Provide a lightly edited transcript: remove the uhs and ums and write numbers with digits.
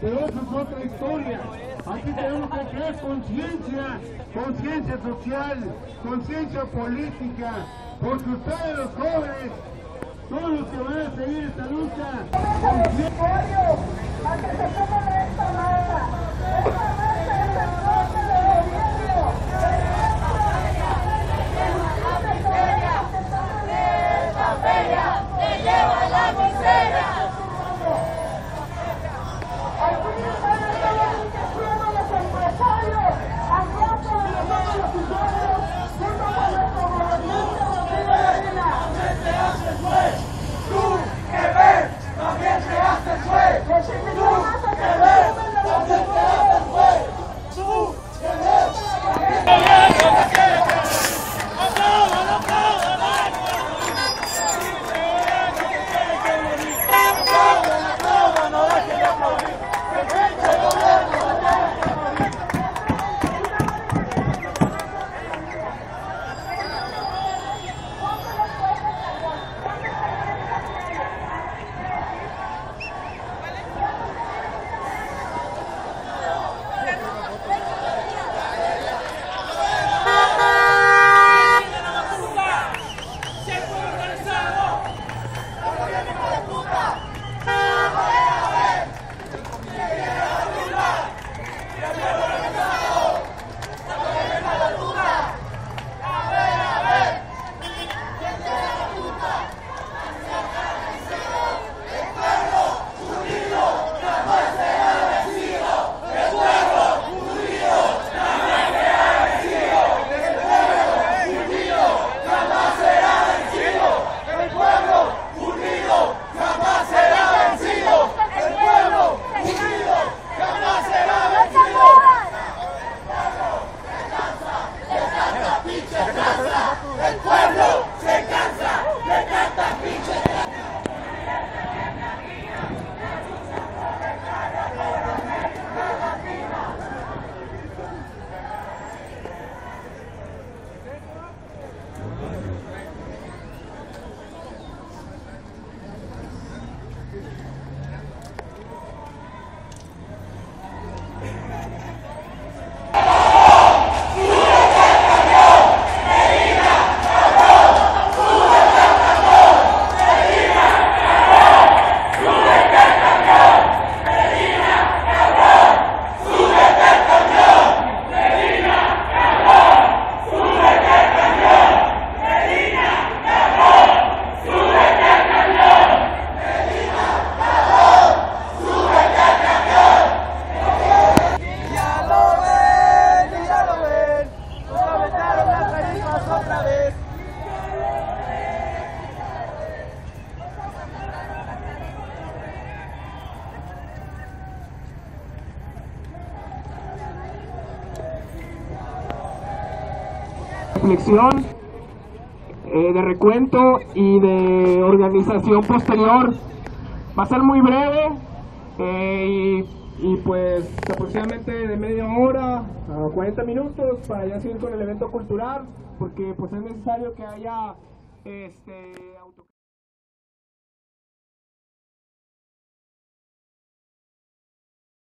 Große Sorte Victoria aquí tenemos que crear conciencia, conciencia social, conciencia política, porque ustedes los jóvenes todos los que van a seguir esta lucha. Reflexión, de recuento y de organización posterior va a ser muy breve y pues aproximadamente de media hora a 40 minutos para ya seguir con el evento cultural porque pues es necesario que haya